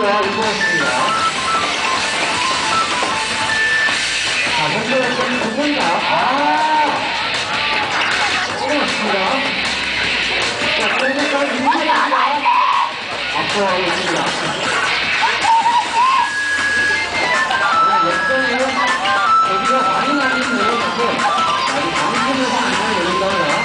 퀴즈와 이거였습니다. 자, 먼저 저는 두분다 고맙습니다. 자, 그래서 저는 민준입니다. 앞서가고 있습니다. 역전에 여기가 많이 나뉘는 내용이고 아주 방송에서 안나는 내용이라고요.